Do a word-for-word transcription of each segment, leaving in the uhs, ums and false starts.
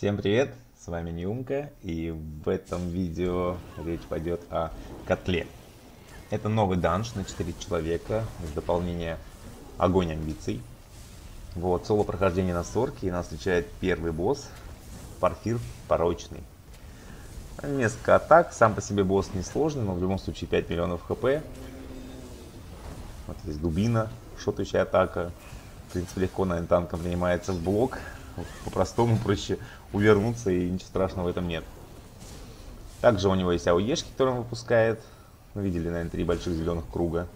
Всем привет, с вами Нюмка, и в этом видео речь пойдет о котле. Это новый данж на четыре человека из дополнения Огонь Амбиций. Вот, соло прохождение на сорке, и нас встречает первый босс, Парфир Порочный. Несколько атак, сам по себе босс несложный, но в любом случае пять миллионов хп. Вот здесь дубина, шотающая атака, в принципе легко, наверное, танком принимается в блок. По-простому проще увернуться, и ничего страшного в этом нет. Также у него есть ауешки, которые он выпускает. Ну, видели, наверное, три больших зеленых круга.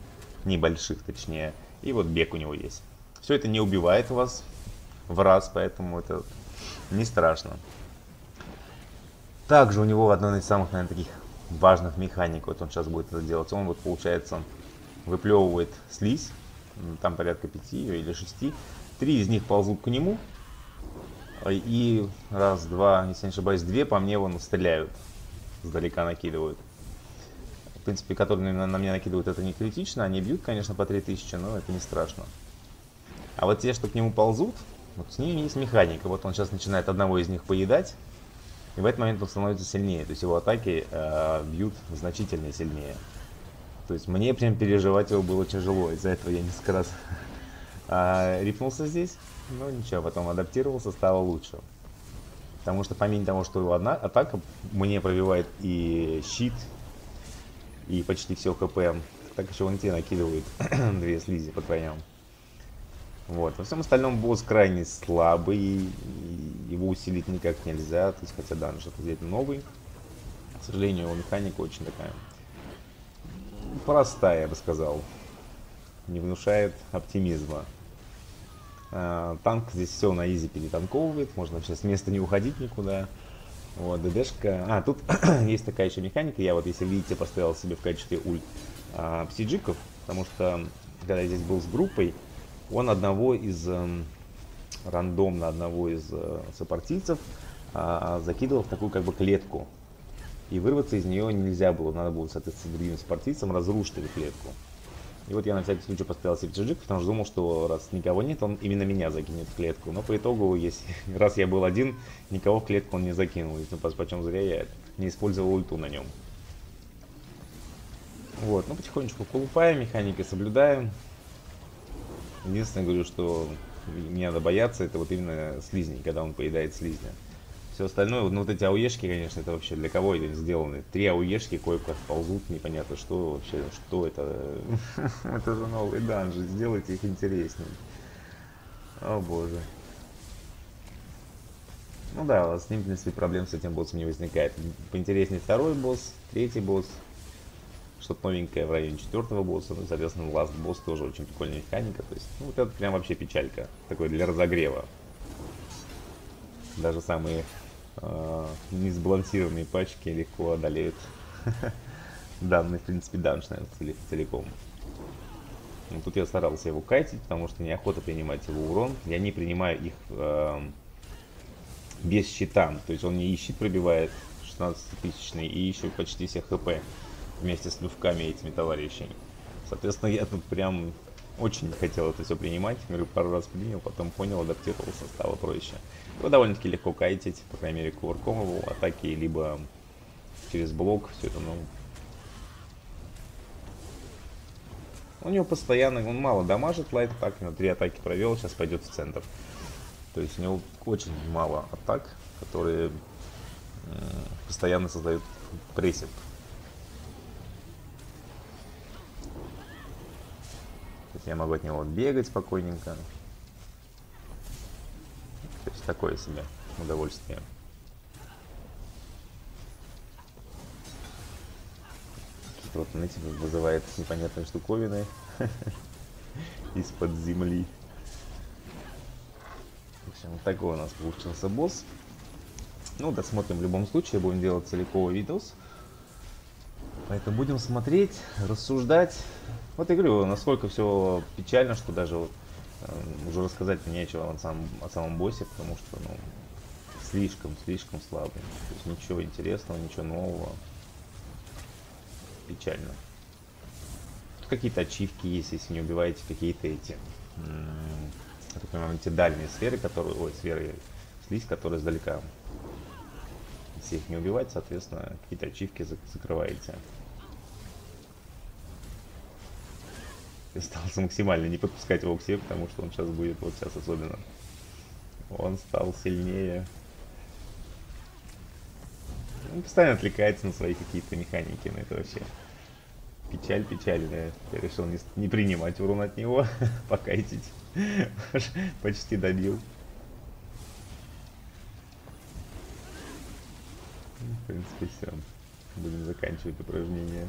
Небольших, точнее. И вот бег у него есть. Все это не убивает вас в раз, поэтому это не страшно. Также у него одна из самых, наверное, таких важных механик. Вот он сейчас будет это делать. Он вот, получается, выплевывает слизь. Там порядка пяти или шести. Три из них ползут к нему. И раз, два, если не ошибаюсь, две по мне вон стреляют. Сдалека накидывают. В принципе, которые на, на меня накидывают, это не критично. Они бьют, конечно, по три тысячи, но это не страшно. А вот те, что к нему ползут, вот с ними есть механика. Вот он сейчас начинает одного из них поедать. И в этот момент он становится сильнее. То есть его атаки э, бьют значительно сильнее. То есть мне прям переживать его было тяжело. Из-за этого я несколько раз э, рипнулся здесь. Ну ничего, потом адаптировался, стало лучше. Потому что помимо того, что его одна атака мне пробивает и щит, и почти все КП, так еще он тебе накидывает две слизи по твоям. Вот. Во всем остальном босс крайне слабый, и его усилить никак нельзя. То есть, хотя данж это здесь новый. К сожалению, его механика очень такая простая, я бы сказал. Не внушает оптимизма. Танк здесь все на изи перетанковывает, можно вообще с места не уходить никуда. Вот, ДДшка. А, тут есть такая еще механика. Я вот, если видите, поставил себе в качестве ульт а, псиджиков, потому что, когда я здесь был с группой, он одного из, э, рандомно одного из э, сопартийцев э, закидывал в такую как бы клетку. И вырваться из нее нельзя было, надо было, соответственно, другим сопартийцам разрушить эту клетку. И вот я на всякий случай поставил себе псиджик, потому что думал, что раз никого нет, он именно меня закинет в клетку. Но по итогу, если раз я был один, никого в клетку он не закинул. Если почем зря, я не использовал ульту на нем. Вот, ну потихонечку колупаем, механики соблюдаем. Единственное, говорю, что не надо бояться, это вот именно слизней, когда он поедает слизня. Все остальное, ну вот эти ауешки, конечно, это вообще для кого они сделаны? Три ауешки кое-как ползут, непонятно что вообще, что это. Это же новый данж, сделайте их интереснее. О боже. Ну да, с ним, в принципе, проблем с этим боссом не возникает. Поинтереснее второй босс, третий босс. Что-то новенькое в районе четвертого босса. Ну, соответственно, ласт босс тоже очень прикольная механика. То есть, ну вот это прям вообще печалька. Такой для разогрева. Даже самые... несбалансированные пачки легко одолеют данный, в принципе, данж, наверное, целиком. Но тут я старался его кайтить, потому что неохота принимать его урон. Я не принимаю их э, без щита. То есть он мне и щит пробивает шестнадцатитысячный, и еще почти все хп вместе с люфками этими товарищами. Соответственно, я тут прям очень не хотел это все принимать. Говорю, пару раз принял, потом понял, адаптировался, стало проще. Его довольно-таки легко кайтить, по крайней мере, кувырком его атаки, либо через блок, все это, ну... У него постоянно, он мало дамажит лайт атак, на три атаки провел, сейчас пойдет в центр. То есть у него очень мало атак, которые постоянно создают прессинг. Я могу от него бегать спокойненько. То есть такое себе удовольствие. Что-то вот, знаете, вызывает непонятные штуковины из-под земли. В общем, вот такой у нас получился босс. Ну, досмотрим в любом случае, будем делать целиковый видос. Поэтому будем смотреть, рассуждать. Вот я говорю, насколько все печально, что даже вот, э, уже рассказать нечего о самом, о самом боссе, потому что ну, слишком, слишком слабый. То есть ничего интересного, ничего нового. Печально. Тут какие-то ачивки есть, если не убиваете какие-то эти, я так понимаю, эти дальние сферы, которые, ой, сферы, слизь, которая издалека. Если их не убивать, соответственно, какие-то ачивки закрываете. Я старался максимально не подпускать его к себе, потому что он сейчас будет, вот сейчас особенно. Он стал сильнее. Он постоянно отвлекается на свои какие-то механики, но это вообще печаль печальная. Я решил не, не принимать урон от него, покайтить. Почти добил. В принципе, все. Будем заканчивать упражнение.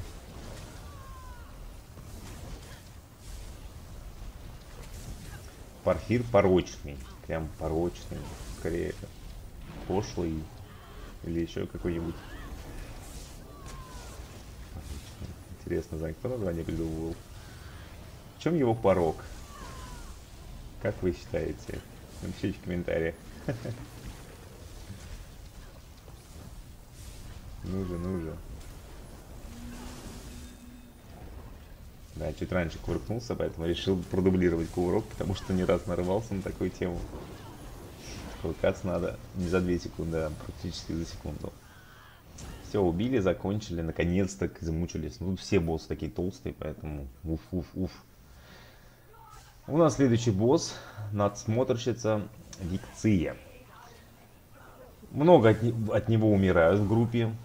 Парфир порочный. Прям порочный. Скорее, это пошлый. Или еще какой-нибудь. Интересно, знаю, кто название придумывал. В чем его порог? Как вы считаете? Напишите в комментариях. Ну же, ну же. Да, чуть раньше кувыркнулся, поэтому решил продублировать кувырок, потому что не раз нарывался на такую тему. Кувыркаться надо не за две секунды, а практически за секунду. Все, убили, закончили, наконец-то замучились. Ну, все боссы такие толстые, поэтому уф, уф, уф. У нас следующий босс, надсмотрщица Викция. Много от, не, от него умирают в группе.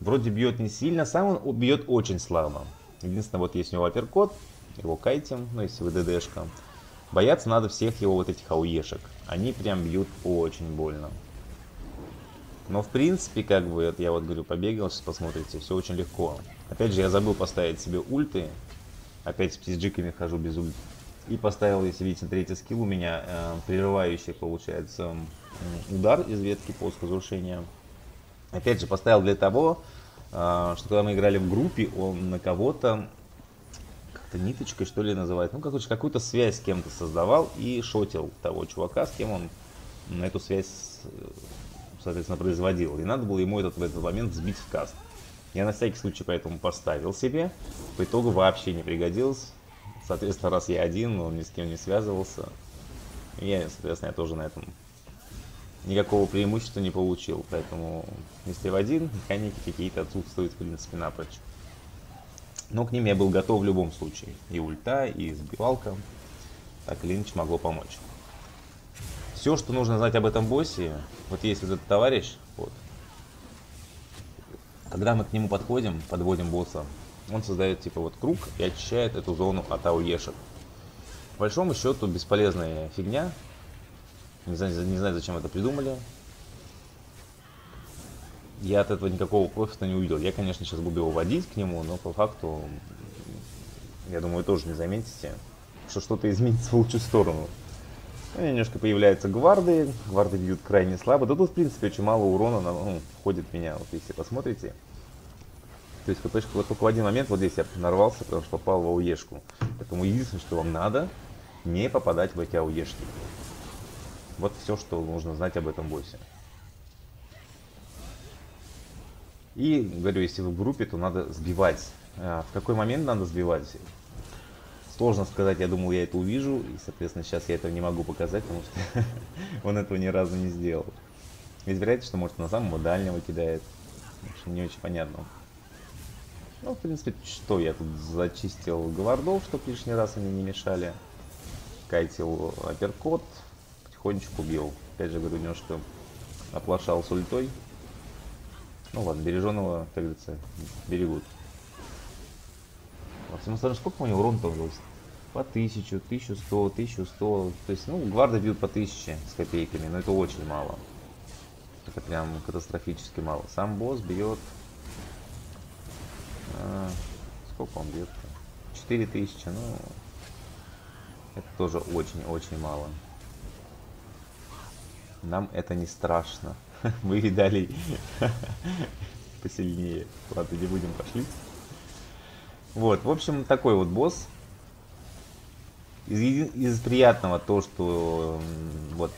Вроде бьет не сильно, сам он бьет очень слабо. Единственное, вот есть у него апперкот, его кайтим, ну если вы ДДшка. Бояться надо всех его вот этих ауешек. Они прям бьют очень больно. Но в принципе, как бы, это я вот говорю, побегал, сейчас посмотрите, все очень легко. Опять же, я забыл поставить себе ульты. Опять с птичджиками хожу без ульт. И поставил, если видите, третий скилл у меня, э, прерывающий, получается, э, удар из ветки после разрушения. Опять же, поставил для того, что когда мы играли в группе, он на кого-то как-то ниточкой, что ли, называет. Ну, короче, какую-то связь с кем-то создавал и шотил того чувака, с кем он на эту связь, соответственно, производил. И надо было ему этот, в этот момент сбить в каст. Я на всякий случай поэтому поставил себе. По итогу вообще не пригодилось. Соответственно, раз я один, он ни с кем не связывался. Я, соответственно, я тоже на этом... никакого преимущества не получил, поэтому если в один, механики какие-то отсутствуют в принципе напрочь. Но к ним я был готов в любом случае. И ульта, и сбивалка. Так или иначе могло помочь. Все, что нужно знать об этом боссе, вот есть вот этот товарищ, вот. Когда мы к нему подходим, подводим босса, он создает типа вот круг и очищает эту зону от ауешек. По большому счету бесполезная фигня. Не знаю, не знаю, зачем это придумали. Я от этого никакого профита не увидел. Я, конечно, сейчас буду его водить к нему, но по факту, я думаю, тоже не заметите, что что-то изменится в лучшую сторону. Ну, немножко появляются гварды. Гварды бьют крайне слабо. Да тут, в принципе, очень мало урона на, ну, входит в меня, вот если посмотрите. То есть, ХПшка вот только в один момент, вот здесь я нарвался, потому что попал в ауешку. Поэтому единственное, что вам надо, не попадать в эти ауешки. Вот все, что нужно знать об этом боссе. И, говорю, если вы в группе, то надо сбивать. В какой момент надо сбивать? Сложно сказать, я думал, я это увижу. И, соответственно, сейчас я этого не могу показать, потому что он этого ни разу не сделал. Ведь вероятно, что, может, на самого дальнего кидает. Не очень понятно. Ну, в принципе, что я тут зачистил гвардов, чтобы лишний раз они не мешали. Кайтил апперкот. Кончик убил. Опять же, говорю, немножко оплошал с ультой. Ну ладно, береженого, как говорится, берегут. Во всем остальном, сколько у него урон-то удалось? По тысячу, тысячу сто, тысячу сто. То есть, ну, гварды бьют по тысяче с копейками, но это очень мало. Это прям катастрофически мало. Сам босс бьет... А, сколько он бьет-то? четыре тысячи, ну... Это тоже очень-очень мало. Нам это не страшно. Мы видали посильнее. Ладно, не будем, пошли. Вот, в общем, такой вот босс. Из, из приятного то, что вот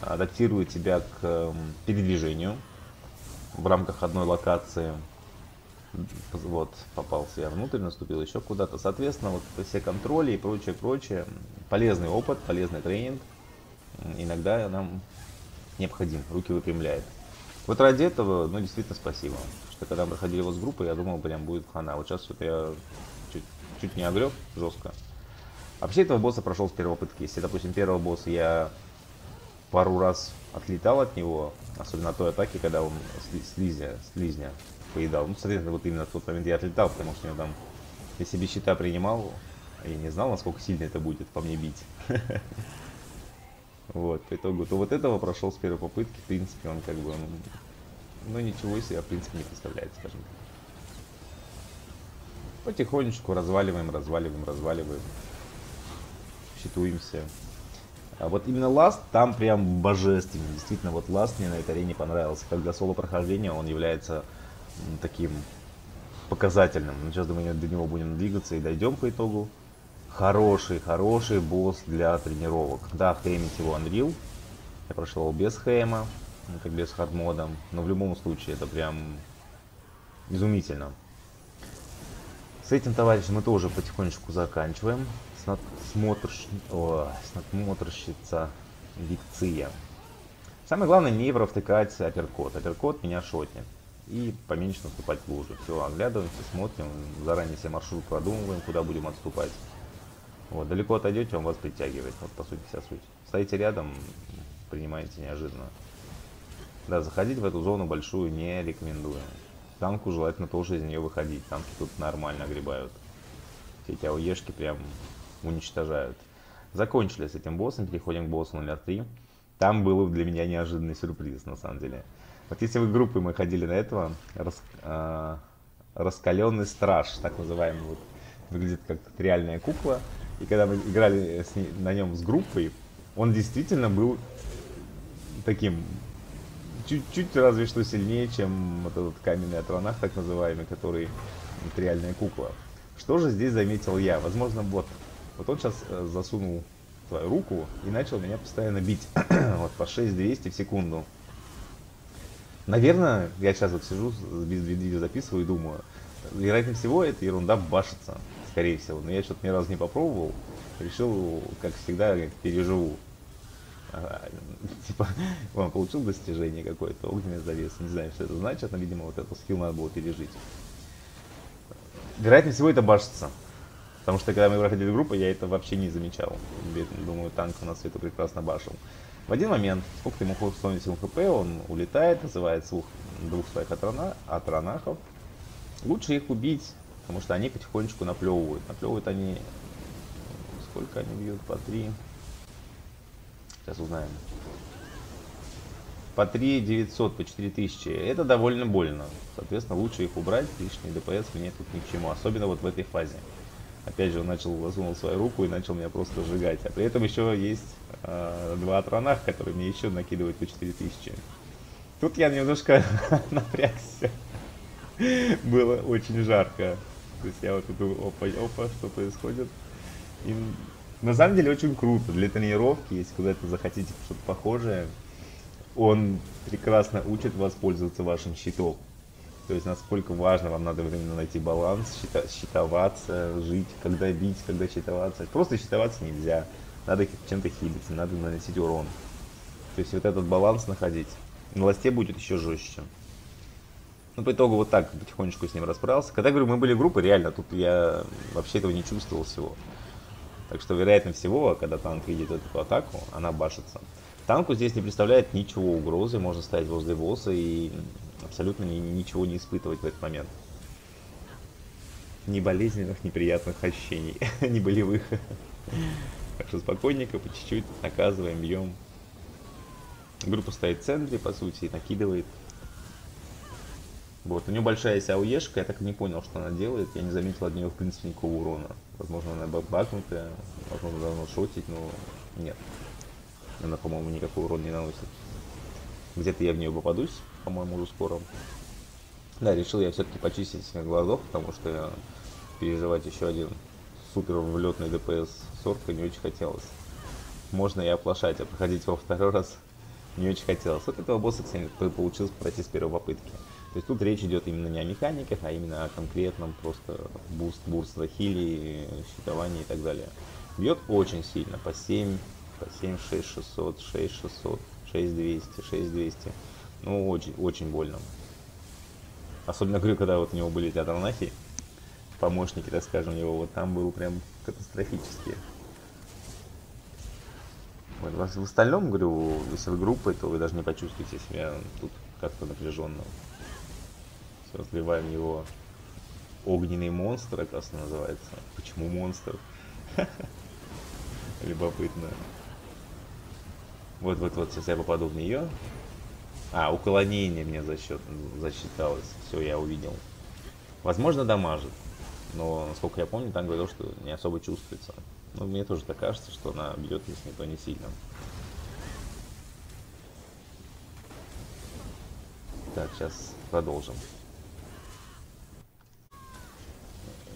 адаптирует тебя к передвижению в рамках одной локации. Вот, попался я внутрь, наступил еще куда-то. Соответственно, вот все контроли и прочее, прочее. Полезный опыт, полезный тренинг. Иногда нам необходим, руки выпрямляет. Вот ради этого, ну, действительно спасибо. Потому что когда мы проходили его с группой, я думал, прям будет хана. Вот сейчас вот я чуть, чуть не огреб жестко. А вообще этого босса прошел с первой попытки. Если, допустим, первого босса я пару раз отлетал от него, особенно от той атаки, когда он слизня, слизня поедал. Ну, соответственно, вот именно в тот момент я отлетал, потому что я там, я себе щита принимал, и не знал, насколько сильно это будет по мне бить. Вот, по итогу, то вот этого прошел с первой попытки, в принципе, он как бы, ну, ничего себе, в принципе, не представляет, скажем так. Потихонечку разваливаем, разваливаем, разваливаем. Щитуемся. А вот именно ласт там прям божественный. Действительно, вот ласт мне на этой арене понравился. Как для соло-прохождения он является таким показательным. Но сейчас, думаю, до него будем двигаться и дойдем по итогу. Хороший, хороший босс для тренировок. Да, хеймить его Unreal. Я прошел его без хейма, как без хардмода. Но в любом случае это прям изумительно. С этим товарищем мы тоже потихонечку заканчиваем. С, надсмотрщ... О, с надсмотрщица Викция. Самое главное не провтыкать апперкот. Апперкот меня шотнет. И поменьше наступать в лужу. Все, оглядываемся, смотрим, заранее себе маршрут продумываем, куда будем отступать. Вот, далеко отойдете, он вас притягивает. Вот, по сути, вся суть. Стоите рядом, принимаете неожиданно. Да, заходить в эту зону большую не рекомендую. Танку желательно тоже из нее выходить. Танки тут нормально огребают. Все эти ауешки прям уничтожают. Закончили с этим боссом, переходим к боссу номер три. Там был для меня неожиданный сюрприз, на самом деле. Вот если вы группой мы ходили на этого, рас, э, Раскаленный страж, так называемый, вот, выглядит как реальная кукла. И когда мы играли с ней, на нем с группой, он действительно был таким, чуть-чуть разве что сильнее, чем вот этот каменный Атронах, так называемый, который вот, реальная кукла. Что же здесь заметил я? Возможно, вот, вот он сейчас засунул свою руку и начал меня постоянно бить вот, по шесть двести в секунду. Наверное, я сейчас вот сижу, без видео записываю и думаю, вероятнее всего, эта ерунда башится, скорее всего. Но я что-то ни разу не попробовал, решил, как всегда, переживу. А, типа, он получил достижение какое-то, огненный завес, не знаю, что это значит, но, видимо, вот этот скилл надо было пережить. Вероятнее всего, это башится. Потому что, когда мы проходили группу, я это вообще не замечал. Думаю, танк у нас все это прекрасно башил. В один момент, сколько ему сто восемьдесят хп, он улетает, называет слух двух своих атрона, атронахов. Лучше их убить, потому что они потихонечку наплевывают. Наплевывают они... Сколько они бьют? По три... Сейчас узнаем. По три девятьсот, по четыре тысячи. Это довольно больно. Соответственно, лучше их убрать. Лишний ДПС мне тут ни к чему. Особенно вот в этой фазе. Опять же, он начал, засунул свою руку и начал меня просто сжигать. А при этом еще есть э, два атронах, которые мне еще накидывают по четыре тысячи. Тут я немножко напрягся. Было очень жарко. То есть я вот думаю, опа-опа, что происходит. И на самом деле очень круто. Для тренировки, если куда-то захотите что-то похожее, он прекрасно учит вас пользоваться вашим щитом. То есть, насколько важно, вам надо временно найти баланс, щита, щитоваться, жить, когда бить, когда щитоваться. Просто щитоваться нельзя, надо чем-то хилиться, надо наносить урон. То есть, вот этот баланс находить. На ласте будет еще жестче. Ну, по итогу вот так потихонечку с ним расправился. Когда, говорю, мы были группой, реально, тут я вообще этого не чувствовал всего. Так что, вероятно всего, когда танк видит эту атаку, она башится. Танку здесь не представляет ничего угрозы, можно стоять возле босса и... Абсолютно ничего не испытывать в этот момент. Ни болезненных, ни приятных ощущений. Ни болевых. Так что спокойненько, по чуть-чуть наказываем, бьем. Группа стоит в центре, по сути, и накидывает. Вот, у нее большая есть ауешка, я так и не понял, что она делает. Я не заметил от нее, в принципе, никакого урона. Возможно, она бакнутая, возможно, давно шотить, но нет. Она, по-моему, никакой урон не наносит. Где-то я в нее попадусь, по-моему, уже скоро. Да, решил я все-таки почистить глазок, потому что переживать еще один супер влетный ДПС сорка не очень хотелось. Можно и оплошать, а проходить во второй раз не очень хотелось. Вот этого босса, кстати, получилось пройти с первой попытки. То есть тут речь идет именно не о механиках, а именно о конкретном просто буст, бурство, хили, щитовании и так далее. Бьет очень сильно, по семь, по семь, шесть шестьсот, шесть шестьсот. шесть двести, шесть двести. Ну, очень, очень больно. Особенно, говорю, когда вот у него были эти атронахи, помощники, так скажем, у него, вот там был прям катастрофически. Вот, в остальном, говорю, если вы группой, то вы даже не почувствуете себя тут как-то напряженно. Все, сливаем его. Огненный монстр, как раз называется. Почему монстр? Любопытно. Вот-вот-вот, сейчас я попаду в нее. А, уклонение мне засчет, засчиталось. Все, я увидел. Возможно, дамажит. Но, насколько я помню, там говорил, что не особо чувствуется. Но мне тоже так кажется, что она бьет, если не то, не сильно. Так, сейчас продолжим.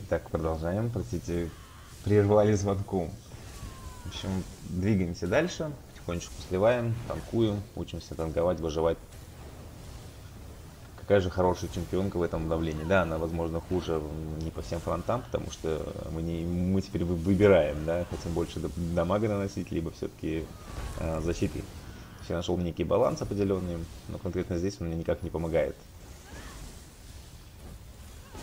Так, продолжаем. Простите, прервали звонком. В общем, двигаемся дальше. Потихонечку сливаем, танкуем, учимся танковать, выживать. Какая же хорошая чемпионка в этом давлении. Да, она, возможно, хуже не по всем фронтам, потому что мы, не, мы теперь выбираем, да, хотим больше дамага наносить, либо все-таки э, защиты. Я нашел некий баланс определенный, но конкретно здесь он мне никак не помогает.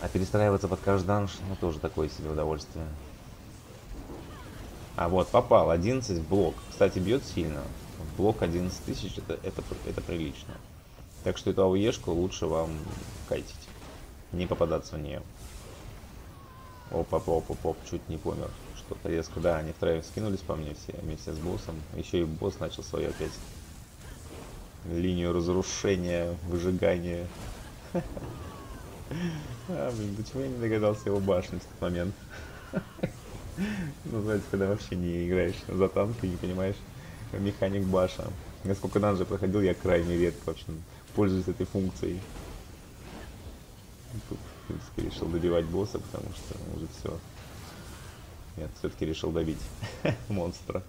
А перестраиваться под каждый данж, ну, тоже такое себе удовольствие. А вот, попал. одиннадцать в блок. Кстати, бьет сильно. В блок одиннадцать тысяч, это, это, это прилично. Так что эту ауешку лучше вам кайтить. Не попадаться в нее. Оп-оп-оп-оп-оп, чуть не помер. Что-то резко, да, они втроем скинулись по мне все, вместе с боссом. Еще и босс начал свою опять линию разрушения, выжигания. А, блин, почему я не догадался его башню в тот момент? Называется, когда вообще не играешь за танк и не понимаешь механик баша. Я сколько данжей проходил, я крайне редко, в общем, пользуюсь этой функцией. Тут, в принципе, решил добивать босса, потому что уже все. Нет, все-таки решил добить монстра.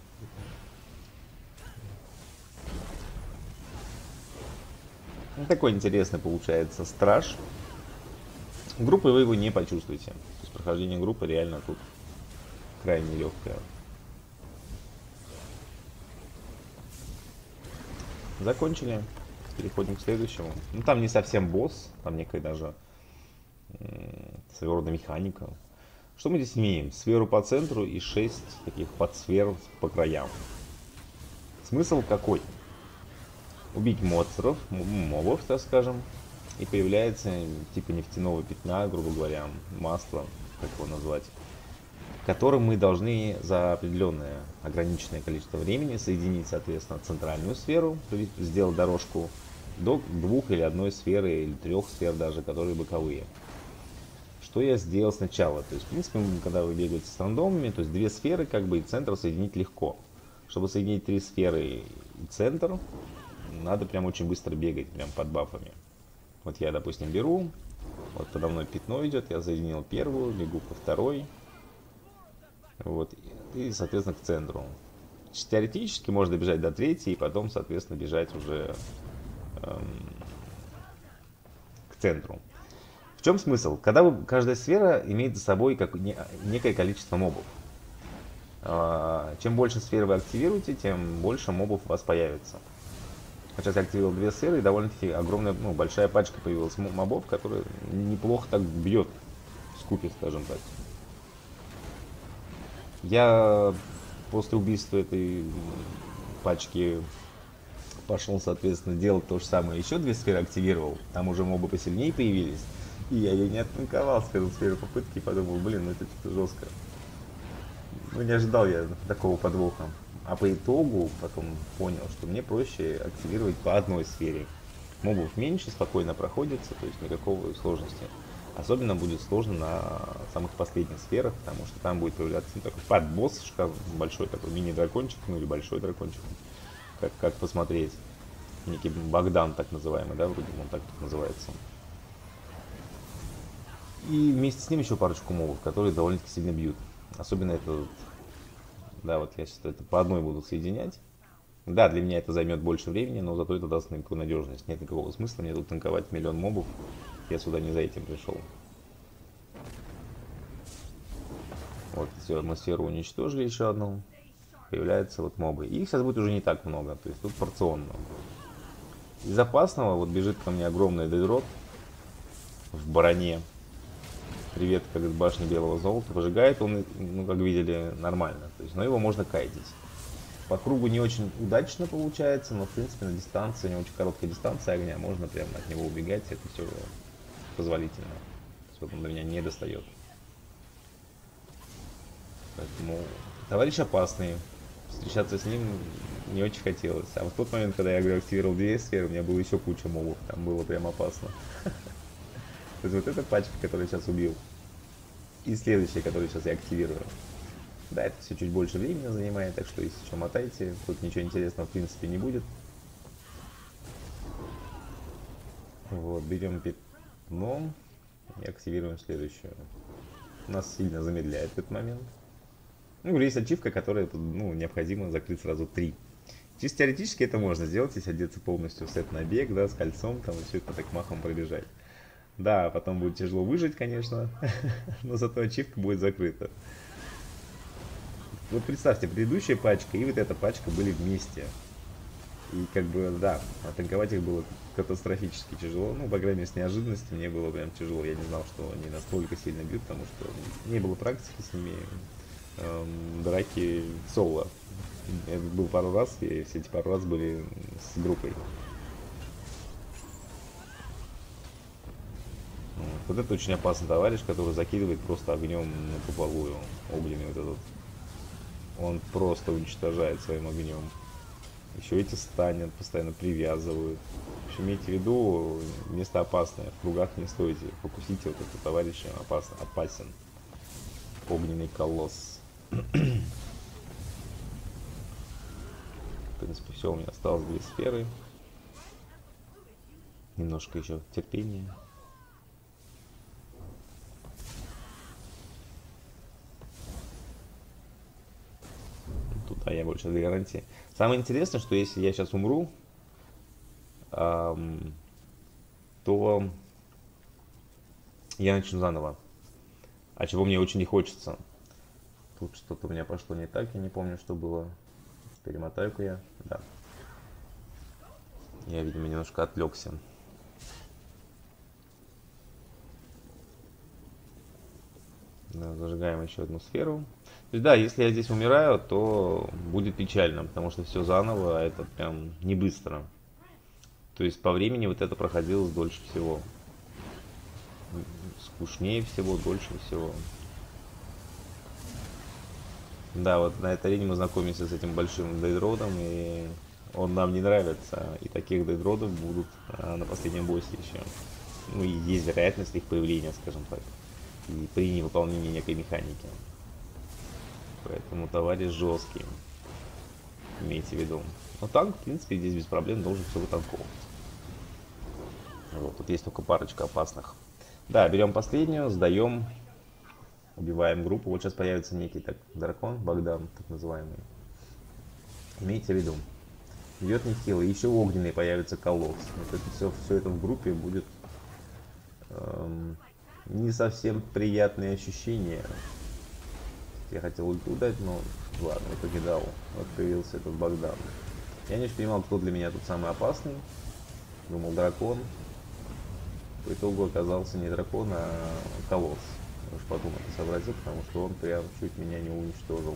Такой интересный получается страж. Группой вы его не почувствуете. То есть прохождение группы реально тут крайне легкое. Закончили. Переходим к следующему. Ну там не совсем босс, там некая даже своего рода механика. Что мы здесь имеем? Сферу по центру и шесть таких подсфер по краям. Смысл какой? Убить монстров, мобов, так скажем. И появляется типа нефтяного пятна, грубо говоря, масло, как его назвать, которым мы должны за определенное ограниченное количество времени соединить, соответственно, центральную сферу, то есть сделать дорожку до двух или одной сферы, или трех сфер даже, которые боковые. Что я сделал сначала? То есть, в принципе, когда вы бегаете с рандомами, то есть две сферы, как бы, и центр соединить легко. Чтобы соединить три сферы и центр, надо прям очень быстро бегать, прям под бафами. Вот я, допустим, беру, вот подо мной пятно идет, я соединил первую, бегу по второй, вот, и, соответственно, к центру. Теоретически можно бежать до третьей, и потом, соответственно, бежать уже эм, к центру. В чем смысл? Когда вы, каждая сфера имеет за собой как, не, некое количество мобов. Э, чем больше сфер вы активируете, тем больше мобов у вас появится. Сейчас я активировал две сферы, и довольно-таки огромная, ну, большая пачка появилась мобов, которые неплохо так бьет в скупе, скажем так. Я после убийства этой пачки пошел, соответственно, делать то же самое. Еще две сферы активировал, там уже мобы посильнее появились, и я ее не оттанковал с первой сферы попытки, и подумал, блин, ну это что-то жестко. Ну не ожидал я такого подвоха. А по итогу потом понял, что мне проще активировать по одной сфере. Мобов меньше, спокойно проходится, то есть никакого сложности. Особенно будет сложно на самых последних сферах, потому что там будет появляться, ну, такой подбосс, большой такой мини-дракончик, ну или большой дракончик, как, как посмотреть. Некий Богдан так называемый, да, вроде он так тут называется. И вместе с ним еще парочку мобов, которые довольно-таки сильно бьют. Особенно это... Да, вот я сейчас это по одной буду соединять. Да, для меня это займет больше времени, но зато это даст некую надежность. Нет никакого смысла мне тут танковать миллион мобов. Я сюда не за этим пришел. Вот, все, мы сферу уничтожили еще одну. появляются вот мобы. И их сейчас будет уже не так много, то есть тут порционно. Из опасного вот бежит ко мне огромный дедрот в бароне. Привет, как из башни белого золота. Выжигает он, ну как видели, нормально. То есть, но его можно кайтить. По кругу не очень удачно получается, но в принципе на дистанции, у него очень короткая дистанция огня, можно прямо от него убегать, это все позволительно. Вот он до меня не достает. Поэтому товарищ опасный, встречаться с ним не очень хотелось. А вот в тот момент, когда я активировал две сферы, у меня было еще куча мобов, там было прям опасно. То есть вот эта пачка, которую я сейчас убил, и следующая, которую сейчас я активирую. Да, это все чуть больше времени занимает, так что если что, мотайте, тут ничего интересного в принципе не будет. Вот, берем пятно и активируем следующую. Нас сильно замедляет этот момент. Ну, есть ачивка, которая, ну, необходимо закрыть сразу три. Чисто теоретически это можно сделать, если одеться полностью в сет на бег, да, с кольцом, там, и все это так махом пробежать. Да, потом будет тяжело выжить, конечно, но зато ачивка будет закрыта. Вот представьте, предыдущая пачка и вот эта пачка были вместе. И как бы, да, атаковать их было катастрофически тяжело. Ну, по крайней мере, с неожиданности мне было прям тяжело. Я не знал, что они настолько сильно бьют, потому что не было практики с ними. Эм, драки соло. Это был пару раз, и все эти пару раз были с группой. Вот это очень опасный товарищ, который закидывает просто огнем на куполую, огненный вот этот. Он просто уничтожает своим огнем. Еще эти станет, постоянно привязывают. В общем, имейте в виду, место опасное. В кругах не стойте. Фокусите вот этого товарища. Опасно, опасен. Огненный колосс. В принципе, все, у меня осталось две сферы. Немножко еще терпения. А я больше для гарантии. Самое интересное, что если я сейчас умру, эм, то я начну заново. А чего мне очень не хочется. Тут что-то у меня пошло не так, я не помню, что было. Перемотаю-ка я. Да. Я, видимо, немножко отвлекся. Да, зажигаем еще одну сферу. То есть, да, если я здесь умираю, то будет печально, потому что все заново, а это прям не быстро. То есть по времени вот это проходилось дольше всего. Скучнее всего, дольше всего. Да, вот на этой арене мы знакомимся с этим большим дейдродом, и он нам не нравится. И таких дейдродов будут на последнем боссе еще. Ну и есть вероятность их появления, скажем так, и при невыполнении некой механики. Поэтому товарищ жесткий. Имейте в виду. Но танк, в принципе, здесь без проблем должен все вытанковывать. Вот, тут есть только парочка опасных. Да, берем последнюю, сдаем, убиваем группу. Вот сейчас появится некий так дракон, Богдан, так называемый. Имейте в виду. Идет нехило. Еще огненный появится колосс. Вот это все, все это в группе будет эм, не совсем приятные ощущения. Я хотел ульту дать, но ладно, я покидал. Вот появился этот Богдан. Я не очень понимал, кто для меня тут самый опасный. Думал, дракон. По итогу оказался не дракон, а колосс. Я уж потом это сообразил, потому что он прям чуть меня не уничтожил.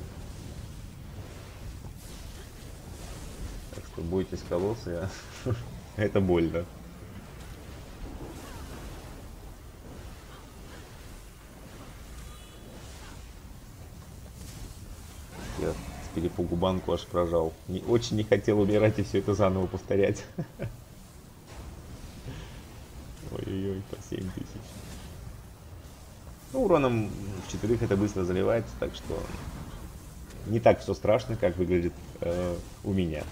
Так что бойтесь колосса, это больно. Перепугу банку аж прожал. Не, очень не хотел умирать и все это заново повторять. Ой-ой-ой, по семь тысяч. Ну, уроном в четверых это быстро заливается, так что не так все страшно, как выглядит э, у меня.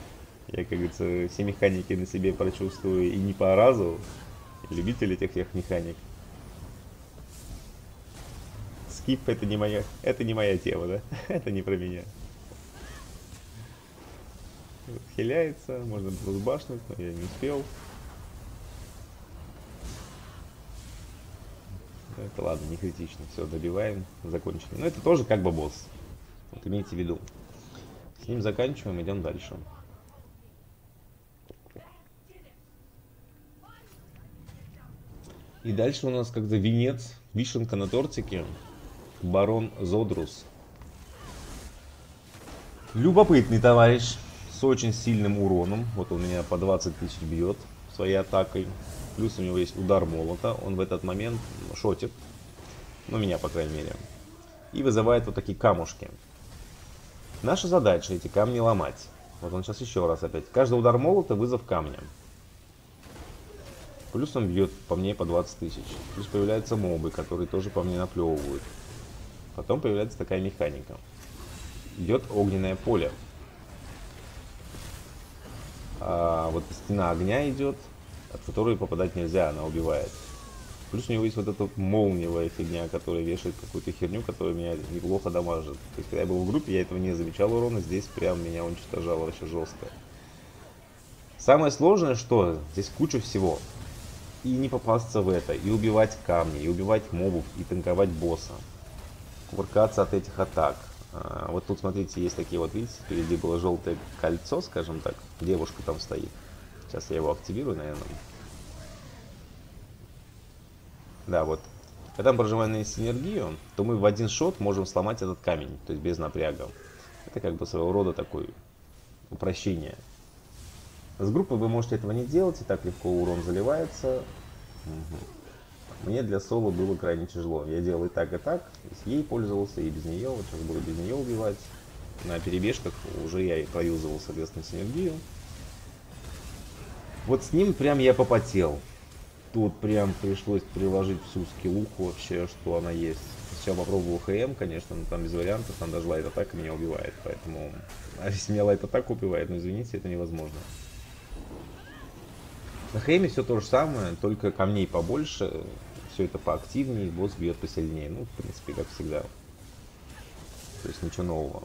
Я, как говорится, все механики на себе прочувствую и не по разу. Любитель этих механик. Скип это не моя, это не моя тема, да? Это не про меня. Хиляется, можно было сбашнуть, но я не успел. Это ладно, не критично, все, добиваем, закончили. Но это тоже как бы босс, вот имейте в виду. С ним заканчиваем, идем дальше. И дальше у нас как-то венец, вишенка на тортике, барон Зодрус. Любопытный товарищ, с очень сильным уроном. Вот он меня по двадцать тысяч бьет своей атакой. Плюс у него есть удар молота, он в этот момент шотит. Ну, меня, по крайней мере. И вызывает вот такие камушки. Наша задача эти камни ломать. Вот он сейчас еще раз опять. Каждый удар молота вызов камня. Плюс он бьет по мне по двадцать тысяч. Плюс появляются мобы, которые тоже по мне наплевывают. Потом появляется такая механика. Идет огненное поле. А вот стена огня идет, от которой попадать нельзя, она убивает. Плюс у него есть вот эта молниевая фигня, которая вешает какую-то херню, которая меня неплохо дамажит. То есть, когда я был в группе, я этого не замечал урона, здесь прям меня уничтожало вообще жестко. Самое сложное, что здесь куча всего. И не попасться в это, и убивать камни, и убивать мобов, и танковать босса. Кувыркаться от этих атак. А, вот тут, смотрите, есть такие вот, видите, впереди было желтое кольцо, скажем так. Девушка там стоит. Сейчас я его активирую, наверное. Да, вот. Когда мы прожимаем синергию, то мы в один шот можем сломать этот камень, то есть без напряга. Это как бы своего рода такое упрощение. С группой вы можете этого не делать, и так легко урон заливается. Угу. Мне для соло было крайне тяжело. Я делал и так, и так. Ей пользовался, и без нее. Вот сейчас буду без нее убивать. На перебежках уже я и проюзывал, соответственно, синергию. Вот с ним прям я попотел. Тут прям пришлось приложить всю скиллуху вообще, что она есть. Сейчас попробую ХМ, конечно, но там без вариантов, там даже лайт-атака меня убивает, поэтому... А если меня лайт-атака убивает, ну извините, это невозможно. На ХМе все то же самое, только камней побольше, все это поактивнее, босс бьет посильнее. Ну, в принципе, как всегда. То есть ничего нового.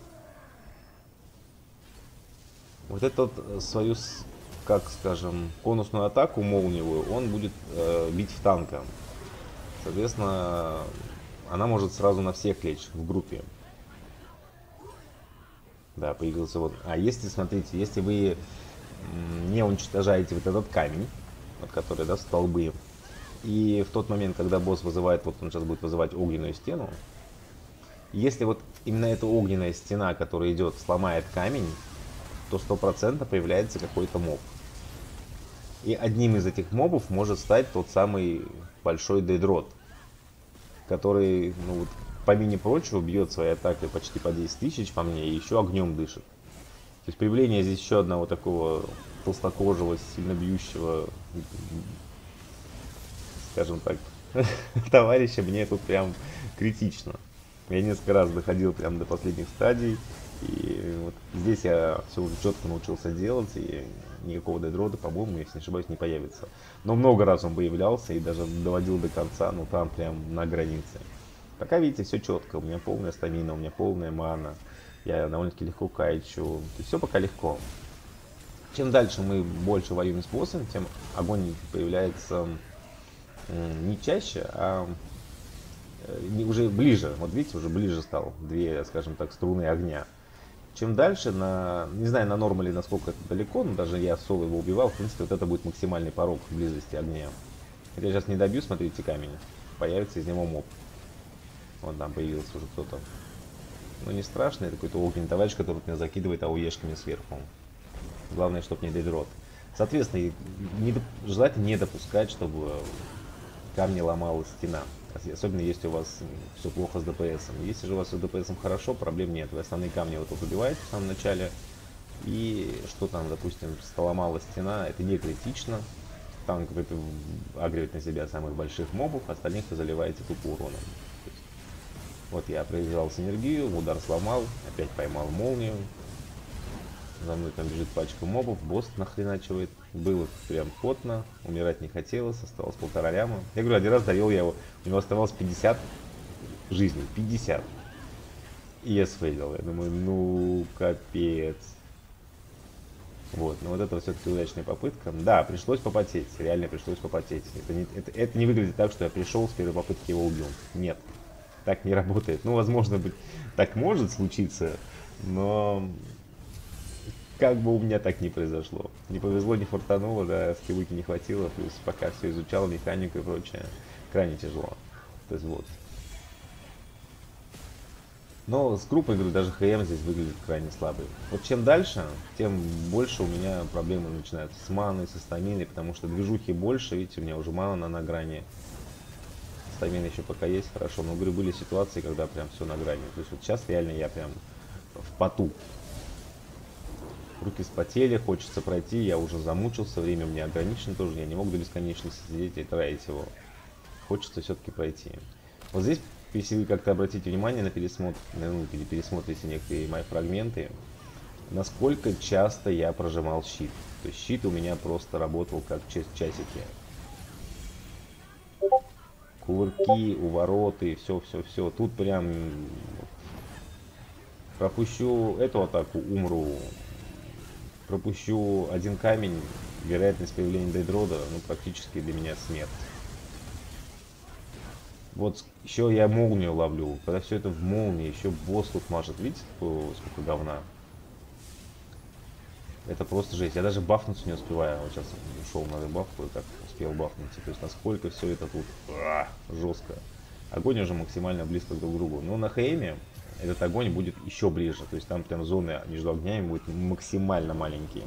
Вот этот свою... как, скажем, конусную атаку молниевую, он будет э, бить в танка. Соответственно, она может сразу на всех лечь в группе. Да, появился вот... А если, смотрите, если вы не уничтожаете вот этот камень, вот который, да, столбы, и в тот момент, когда босс вызывает, вот он сейчас будет вызывать огненную стену, если вот именно эта огненная стена, которая идет, сломает камень, то сто процентов появляется какой-то моб. И одним из этих мобов может стать тот самый большой дейдрот, который, ну вот, помимо прочего, бьет своей атакой почти по десять тысяч по мне и еще огнем дышит. То есть появление здесь еще одного такого толстокожего, сильно бьющего, скажем так, товарища мне тут прям критично. Я несколько раз доходил прям до последних стадий. И вот здесь я все уже четко научился делать, и никакого дедрода, по-моему, если не ошибаюсь, не появится. Но много раз он появлялся и даже доводил до конца, ну там прям на границе. Пока, видите, все четко. У меня полная стамина, у меня полная мана. Я довольно-таки легко кайчу. Все пока легко. Чем дальше мы больше воюем с боссом, тем огонь появляется не чаще, а... уже ближе. Вот видите, уже ближе стал. Две, скажем так, струны огня. Чем дальше, на, не знаю, на нормале насколько это далеко, но даже я соло его убивал, в принципе, вот это будет максимальный порог близости огня. Хотя я сейчас не добью, смотрите, камень. Появится из него моб. Вот там появился уже кто-то. Ну, не страшно, это какой-то огненный товарищ, который меня закидывает ауешками сверху. Главное, чтобы не дедрот. Соответственно, не доп... желательно не допускать, чтобы камни ломала стена. Особенно если у вас все плохо с ДПСом. Если же у вас все с ДПСом хорошо, проблем нет. Вы основные камни вот тут убиваете в самом начале. И что там, допустим, сломала стена, это не критично. Танк агривает на себя самых больших мобов, остальных вы заливаете тупо уроном. Вот я проиграл синергию, удар сломал, опять поймал молнию. За мной там бежит пачка мобов, босс нахреначивает. Было прям потно, умирать не хотелось, осталось полтора ляма. Я говорю, один раз довел я его, у него оставалось пятьдесят жизней, пятьдесят. И я сфейлил, я думаю, ну капец. Вот, но вот это все-таки удачная попытка. Да, пришлось попотеть, реально пришлось попотеть. Это не, это, это не выглядит так, что я пришел, с первой попытки его убил. Нет, так не работает. Ну, возможно, быть, так может случиться, но... Как бы у меня так не произошло. Не повезло, не фортануло, да, скиллыки не хватило, плюс пока все изучал, механику и прочее. Крайне тяжело. То есть вот. Но с группой, говорю, даже ХМ здесь выглядит крайне слабый. Вот чем дальше, тем больше у меня проблемы начинаются с маной, со стаминой, потому что движухи больше, видите, у меня уже мана на грани. Стамина еще пока есть, хорошо, но, говорю, были ситуации, когда прям все на грани. То есть вот сейчас реально я прям в поту. Руки вспотели, хочется пройти, я уже замучился, время у меня ограничено тоже, я не мог до бесконечности сидеть и тратить его. Хочется все-таки пройти. Вот здесь... Если вы как-то обратите внимание на пересмотр, ну, или пересмотрите некоторые мои фрагменты, насколько часто я прожимал щит. То есть щит у меня просто работал как часики. Кувырки, увороты, все-все-все. Тут прям пропущу эту атаку, умру. Пропущу один камень, вероятность появления дайдрода, ну, практически для меня смерть. Вот еще я молнию ловлю, когда все это в молнии, еще босс тут мажет, видите, сколько говна. Это просто жесть, я даже бафнуться не успеваю, вот сейчас ушел на бафку и так успел бафнуть, то есть насколько все это тут а, жестко. Огонь уже максимально близко друг к другу, но на ХМе этот огонь будет еще ближе, то есть там прям зоны между огнями будут максимально маленькие.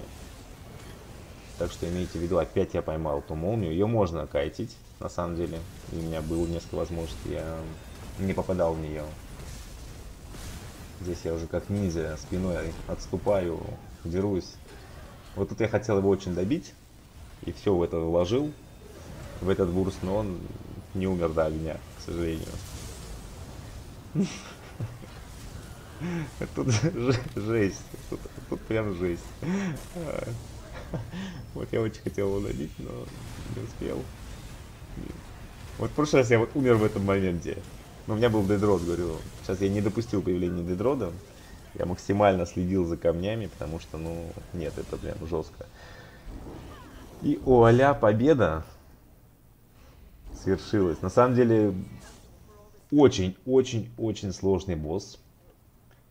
Так что имейте в виду, опять я поймал эту молнию, ее можно кайтить. На самом деле, у меня было несколько возможностей, я не попадал в нее. Здесь я уже как ниндзя спиной отступаю, дерусь. Вот тут я хотел его очень добить, и все в это вложил, в этот бурс, но он не умер до огня, к сожалению. Тут жесть, тут прям жесть. Вот я очень хотел его добить, но не успел. Вот в прошлый раз я вот умер в этом моменте. Но у меня был дедрод, говорю. Сейчас я не допустил появления дедрода. Я максимально следил за камнями, потому что, ну, нет, это прям жестко. И оля, победа свершилась. На самом деле, очень-очень-очень сложный босс.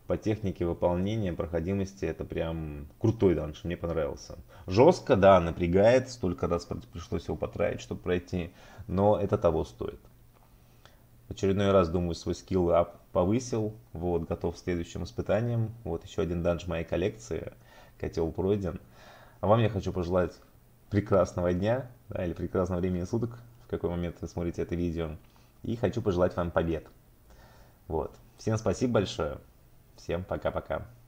По технике выполнения, проходимости, это прям крутой данж, мне понравился. Жестко, да, напрягает, столько раз пришлось его потратить, чтобы пройти, но это того стоит. В очередной раз, думаю, свой скилл ап повысил, вот, готов к следующим испытаниям. Вот еще один данж моей коллекции, котел пройден. А вам я хочу пожелать прекрасного дня, да, или прекрасного времени суток, в какой момент вы смотрите это видео. И хочу пожелать вам побед. Вот. Всем спасибо большое. Всем пока-пока.